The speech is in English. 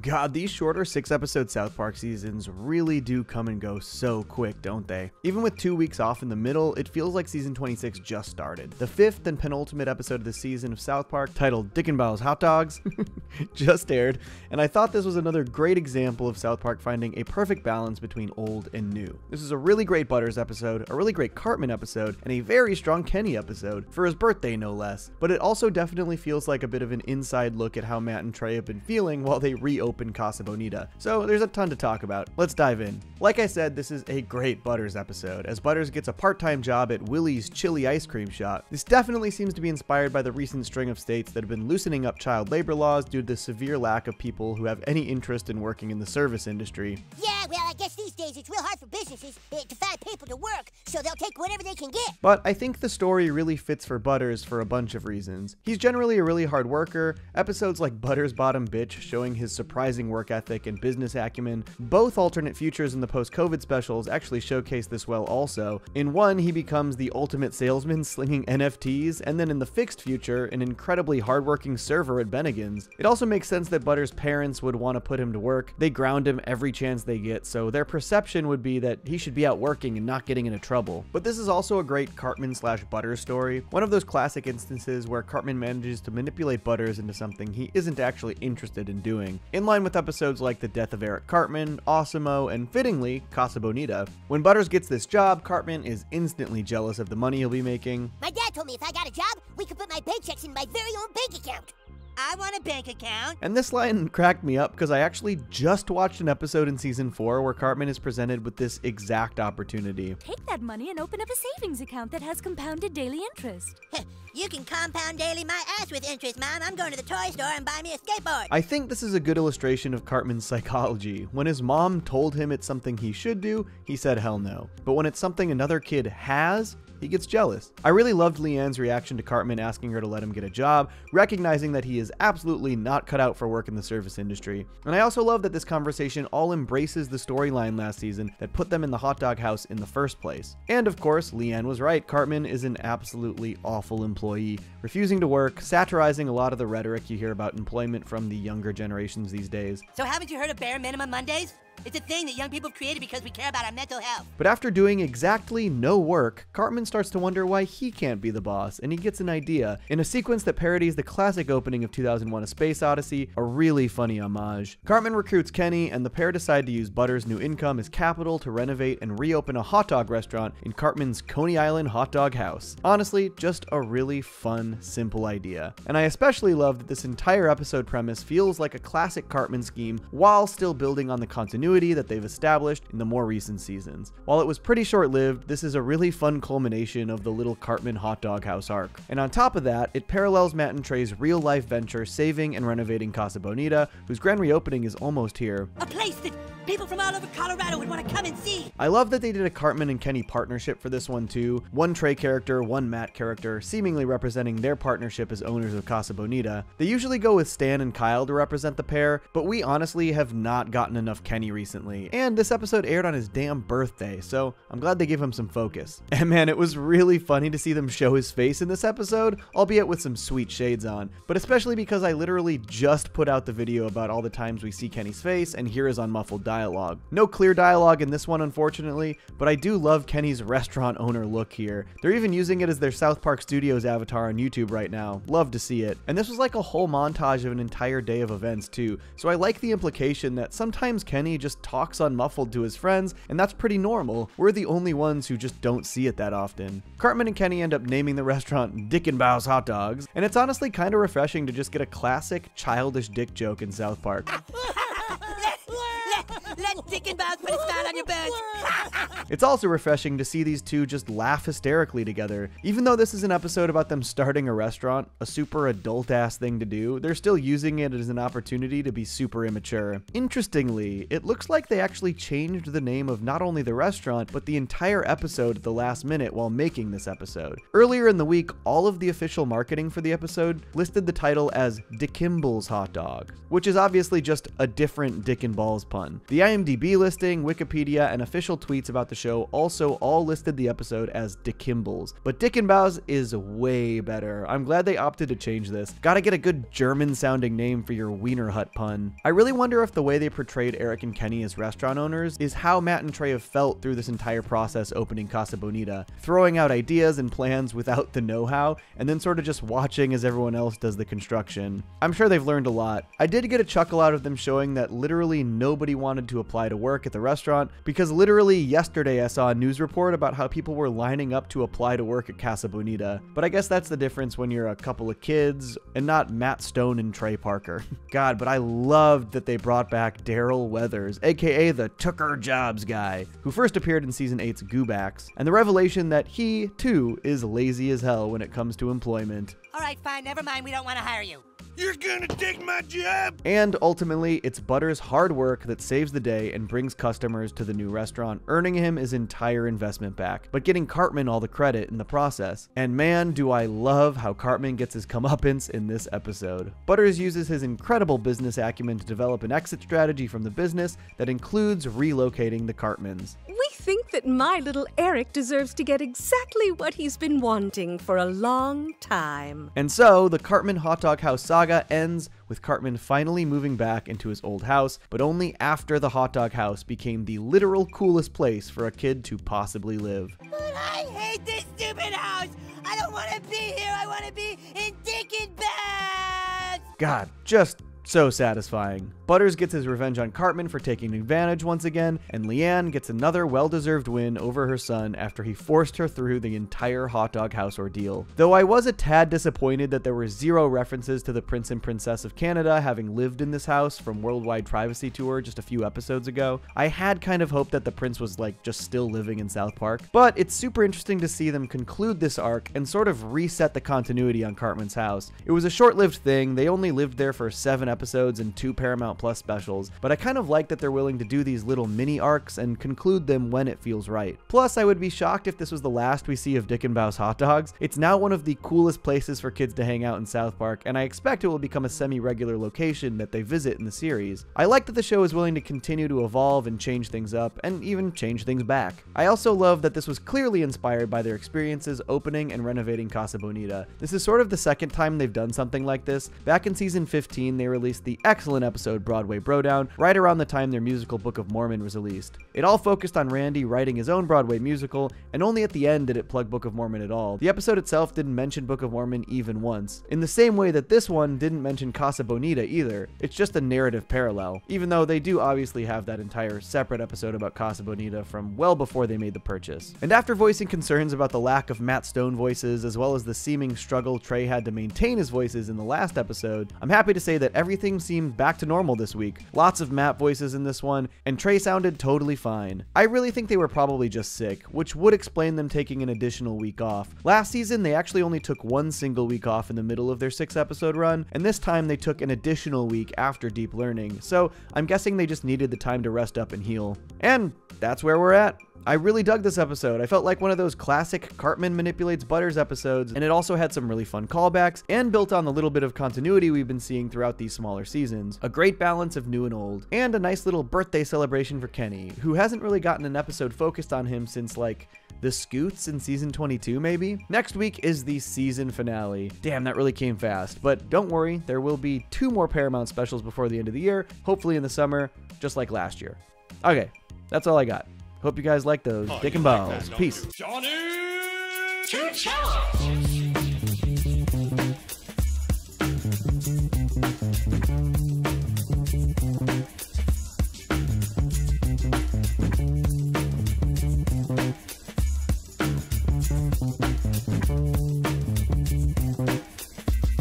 God, these shorter 6-episode South Park seasons really do come and go so quick, don't they? Even with 2 weeks off in the middle, it feels like season 26 just started. The 5th and penultimate episode of this season of South Park, titled Dikinbaus Hot Dogs, just aired, and I thought this was another great example of South Park finding a perfect balance between old and new. This is a really great Butters episode, a really great Cartman episode, and a very strong Kenny episode, for his birthday no less, but it also definitely feels like a bit of an inside look at how Matt and Trey have been feeling while they reopen Casa Bonita, so there's a ton to talk about. Let's dive in. Like I said, this is a great Butters episode, as Butters gets a part-time job at Willie's Chili Ice Cream Shop. This definitely seems to be inspired by the recent string of states that have been loosening up child labor laws due to the severe lack of people who have any interest in working in the service industry. Yeah, well, I guess these days it's real hard for businesses to find people to work, so they'll take whatever they can get. But I think the story really fits for Butters for a bunch of reasons. He's generally a really hard worker. Episodes like Butters Bottom Bitch, showing his surprising work ethic and business acumen, both alternate futures in the post-COVID specials, actually showcase this well also. In one, he becomes the ultimate salesman slinging NFTs, and then in the fixed future, an incredibly hardworking server at Bennigan's. It also makes sense that Butters' parents would want to put him to work. They ground him every chance they get, so their perception would be that he should be out working and not getting into trouble. But this is also a great Cartman/Butters story, one of those classic instances where Cartman manages to manipulate Butters into something he isn't actually interested in doing, in line with episodes like The Death of Eric Cartman, Awesomeo, and fittingly, Casa Bonita. When Butters gets this job, Cartman is instantly jealous of the money he'll be making. My dad told me if I got a job, we could put my paychecks in my very own bank account. I want a bank account. And this line cracked me up because I actually just watched an episode in season 4 where Cartman is presented with this exact opportunity. Take that money and open up a savings account that has compounded daily interest. You can compound daily my ass with interest, Mom. I'm going to the toy store and buy me a skateboard. I think this is a good illustration of Cartman's psychology. When his mom told him it's something he should do, he said hell no. But when it's something another kid has, he gets jealous. I really loved Leanne's reaction to Cartman asking her to let him get a job, recognizing that he is absolutely not cut out for work in the service industry. And I also love that this conversation all embraces the storyline last season that put them in the hot dog house in the first place. And of course, Leanne was right. Cartman is an absolutely awful employee, refusing to work, satirizing a lot of the rhetoric you hear about employment from the younger generations these days. So haven't you heard of Bare Minimum Mondays? It's a thing that young people have created because we care about our mental health. But after doing exactly no work, Cartman starts to wonder why he can't be the boss, and he gets an idea. In a sequence that parodies the classic opening of 2001: A Space Odyssey, a really funny homage, Cartman recruits Kenny, and the pair decide to use Butters' new income as capital to renovate and reopen a hot dog restaurant in Cartman's Coney Island hot dog house. Honestly, just a really fun, simple idea. And I especially love that this entire episode premise feels like a classic Cartman scheme while still building on the continuity that they've established in the more recent seasons. While it was pretty short-lived, this is a really fun culmination of the little Cartman hot dog house arc. And on top of that, it parallels Matt and Trey's real-life venture saving and renovating Casa Bonita, whose grand reopening is almost here. A place that people from all over Colorado would want to come and see. I love that they did a Cartman and Kenny partnership for this one too. One Trey character, one Matt character, seemingly representing their partnership as owners of Casa Bonita. They usually go with Stan and Kyle to represent the pair, but we honestly have not gotten enough Kenny recently. And this episode aired on his damn birthday, so I'm glad they gave him some focus. And man, it was really funny to see them show his face in this episode, albeit with some sweet shades on. But especially because I literally just put out the video about all the times we see Kenny's face and hear his unmuffled dialogue. No clear dialogue in this one, unfortunately, but I do love Kenny's restaurant owner look here. They're even using it as their South Park Studios avatar on YouTube right now. Love to see it. And this was like a whole montage of an entire day of events too, so I like the implication that sometimes Kenny just talks unmuffled to his friends, and that's pretty normal. We're the only ones who just don't see it that often. Cartman and Kenny end up naming the restaurant Dikinbaus Hot Dogs, and it's honestly kind of refreshing to just get a classic childish dick joke in South Park. Let Dikinbaus put a smile on your birds. It's also refreshing to see these two just laugh hysterically together. Even though this is an episode about them starting a restaurant, a super adult-ass thing to do, they're still using it as an opportunity to be super immature. Interestingly, it looks like they actually changed the name of not only the restaurant, but the entire episode at the last minute while making this episode. Earlier in the week, all of the official marketing for the episode listed the title as Dikinbaus Hot Dogs, which is obviously just a different Dick and Balls pun. The IMDb listing, Wikipedia, and official official tweets about the show also all listed the episode as Dikinbaus, but Dikinbaus is way better. I'm glad they opted to change this. Gotta get a good German-sounding name for your Wiener Hut pun. I really wonder if the way they portrayed Eric and Kenny as restaurant owners is how Matt and Trey have felt through this entire process opening Casa Bonita, throwing out ideas and plans without the know-how, and then sort of just watching as everyone else does the construction. I'm sure they've learned a lot. I did get a chuckle out of them showing that literally nobody wanted to apply to work at the restaurant, because literally yesterday I saw a news report about how people were lining up to apply to work at Casa Bonita. But I guess that's the difference when you're a couple of kids and not Matt Stone and Trey Parker. God, but I loved that they brought back Daryl Weathers, aka the Tucker Jobs guy, who first appeared in season 8's Goobax, and the revelation that he, too, is lazy as hell when it comes to employment. All right, fine, never mind, we don't want to hire you. You're gonna take my job! And ultimately, it's Butters' hard work that saves the day and brings customers to the new restaurant, earning him his entire investment back, but getting Cartman all the credit in the process. And man, do I love how Cartman gets his comeuppance in this episode. Butters uses his incredible business acumen to develop an exit strategy from the business that includes relocating the Cartmans. We think that my little Eric deserves to get exactly what he's been wanting for a long time. And so, the Cartman Hot Dog House saga ends with Cartman finally moving back into his old house, but only after the hot dog house became the literal coolest place for a kid to possibly live. But I hate this stupid house! I don't want to be here! I want to be in Dikinbaus! God, just so satisfying. Butters gets his revenge on Cartman for taking advantage once again, and Leanne gets another well-deserved win over her son after he forced her through the entire hot dog house ordeal. Though I was a tad disappointed that there were zero references to the Prince and Princess of Canada having lived in this house from Worldwide Privacy Tour just a few episodes ago. I had kind of hoped that the prince was like just still living in South Park, but it's super interesting to see them conclude this arc and sort of reset the continuity on Cartman's house. It was a short-lived thing, they only lived there for 7 episodes and 2 Paramount Plus specials, but I kind of like that they're willing to do these little mini arcs and conclude them when it feels right. Plus, I would be shocked if this was the last we see of Dikinbaus Hot Dogs. It's now one of the coolest places for kids to hang out in South Park, and I expect it will become a semi-regular location that they visit in the series. I like that the show is willing to continue to evolve and change things up, and even change things back. I also love that this was clearly inspired by their experiences opening and renovating Casa Bonita. This is sort of the second time they've done something like this. Back in season 15, they released the excellent episode Broadway Brodown right around the time their musical Book of Mormon was released. It all focused on Randy writing his own Broadway musical, and only at the end did it plug Book of Mormon at all. The episode itself didn't mention Book of Mormon even once, in the same way that this one didn't mention Casa Bonita either. It's just a narrative parallel, even though they do obviously have that entire separate episode about Casa Bonita from well before they made the purchase. And after voicing concerns about the lack of Matt Stone voices, as well as the seeming struggle Trey had to maintain his voices in the last episode, I'm happy to say that everything seemed back to normal this week. Lots of Matt voices in this one, and Trey sounded totally fine. I really think they were probably just sick, which would explain them taking an additional week off. Last season, they actually only took one single week off in the middle of their 6-episode run, and this time they took an additional week after Deep Learning, so I'm guessing they just needed the time to rest up and heal. And that's where we're at. I really dug this episode. I felt like one of those classic Cartman manipulates Butters episodes, and it also had some really fun callbacks and built on the little bit of continuity we've been seeing throughout these smaller seasons. A great balance of new and old, and a nice little birthday celebration for Kenny, who hasn't really gotten an episode focused on him since, like, The Scoots in season 22, maybe? Next week is the season finale. Damn, that really came fast. But don't worry, there will be 2 more Paramount specials before the end of the year, hopefully in the summer, just like last year. Okay, that's all I got. Hope you guys like those. Dikinbaus. Peace. Johnny!